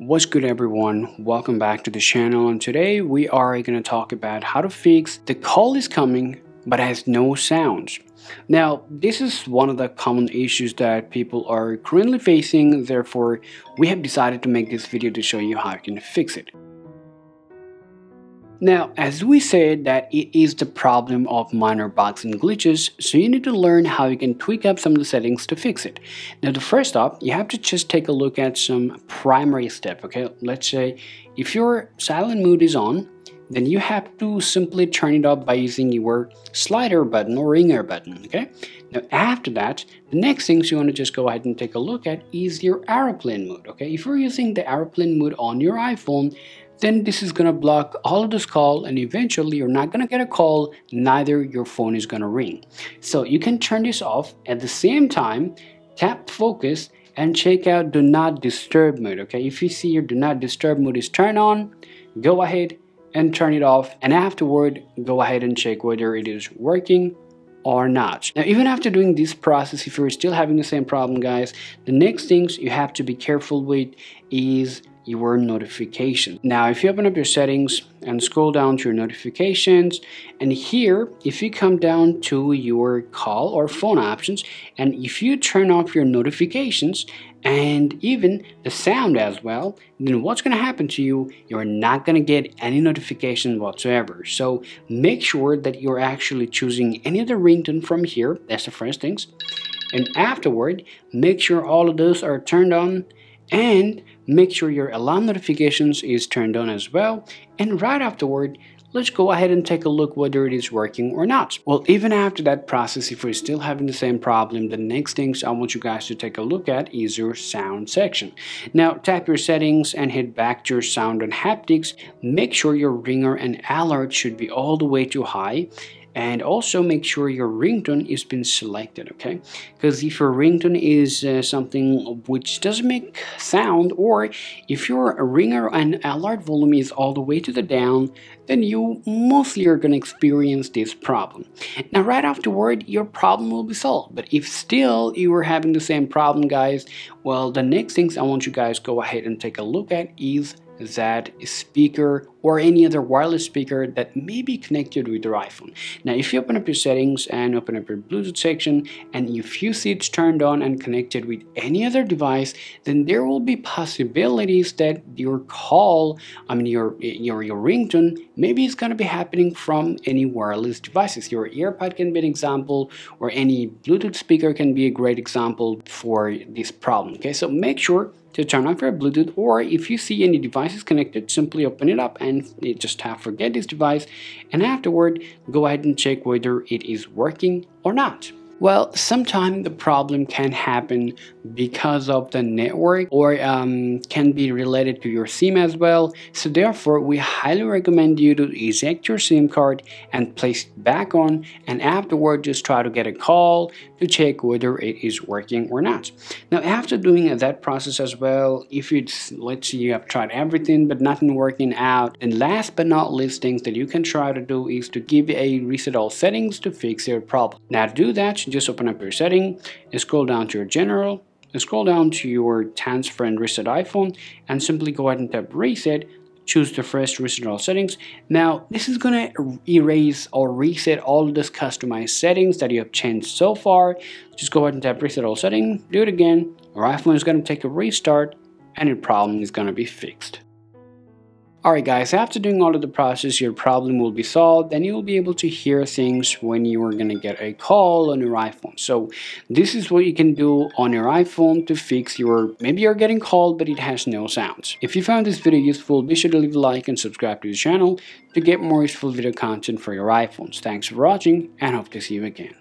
What's good everyone, welcome back to the channel, and today we are going to talk about how to fix the call is coming but has no sounds. Now this is one of the common issues that people are currently facing, therefore we have decided to make this video to show you how you can fix it. Now as we said that it is the problem of minor bugs and glitches, so you need to learn how you can tweak up some of the settings to fix it. Now the first up, you have to just take a look at some primary step, okay? Let's say if your silent mode is on, then you have to simply turn it up by using your slider button or ringer button, okay? Now after that, the next things you want to just go ahead and take a look at is your airplane mode, okay? If you're using the airplane mode on your iPhone, then this is gonna block all of this call, and eventually you're not gonna get a call, neither your phone is gonna ring. So you can turn this off. At the same time, tap focus and check out do not disturb mode, okay? If you see your do not disturb mode is turned on, go ahead and turn it off, and afterward go ahead and check whether it is working or not. Now even after doing this process, if you're still having the same problem guys, the next things you have to be careful with is your notification. Now if you open up your settings and scroll down to your notifications, and here if you come down to your call or phone options, and if you turn off your notifications and even the sound as well, then what's going to happen to you, you're not going to get any notification whatsoever. So make sure that you're actually choosing any of the ringtone from here, that's the first things, and afterward make sure all of those are turned on, and make sure your alarm notifications is turned on as well. And right afterward, let's go ahead and take a look whether it is working or not. Well, even after that process, if we're still having the same problem, the next things I want you guys to take a look at is your sound section. Now tap your settings and head back to your sound and haptics. Make sure your ringer and alert should be all the way to high, and also make sure your ringtone is been selected, okay? Because if your ringtone is something which doesn't make sound, or if your ringer and alert volume is all the way to the down, then you mostly are going to experience this problem. Now right afterward your problem will be solved, but if still you are having the same problem guys, well the next things I want you guys go ahead and take a look at is that speaker or any other wireless speaker that may be connected with your iPhone. Now if you open up your settings and open up your Bluetooth section, and if you see it's turned on and connected with any other device, then there will be possibilities that your call, your ringtone, maybe it's going to be happening from any wireless devices. Your earpod can be an example, or any Bluetooth speaker can be a great example for this problem, okay? So make sure to turn off your Bluetooth, or if you see any devices connected, simply open it up and just have forget this device, and afterward go ahead and check whether it is working or not. Well, sometimes the problem can happen because of the network, or can be related to your SIM as well. So therefore, we highly recommend you to eject your SIM card and place it back on, and afterward just try to get a call to check whether it is working or not. Now, after doing that process as well, if it's, let's say you have tried everything but nothing working out, and last but not least things that you can try to do is to give a reset all settings to fix your problem. Now to do that, just open up your setting and scroll down to your general and scroll down to your transfer and reset iPhone, and simply go ahead and tap reset, choose the first reset all settings. Now this is gonna erase or reset all this customized settings that you have changed so far. Just go ahead and tap reset all settings, do it again, your iPhone is gonna take a restart and your problem is gonna be fixed. Alright guys, after doing all of the process, your problem will be solved, and you'll be able to hear things when you are going to get a call on your iPhone. So this is what you can do on your iPhone to fix your, maybe you're getting called but it has no sounds. If you found this video useful, be sure to leave a like and subscribe to the channel to get more useful video content for your iPhones. Thanks for watching, and hope to see you again.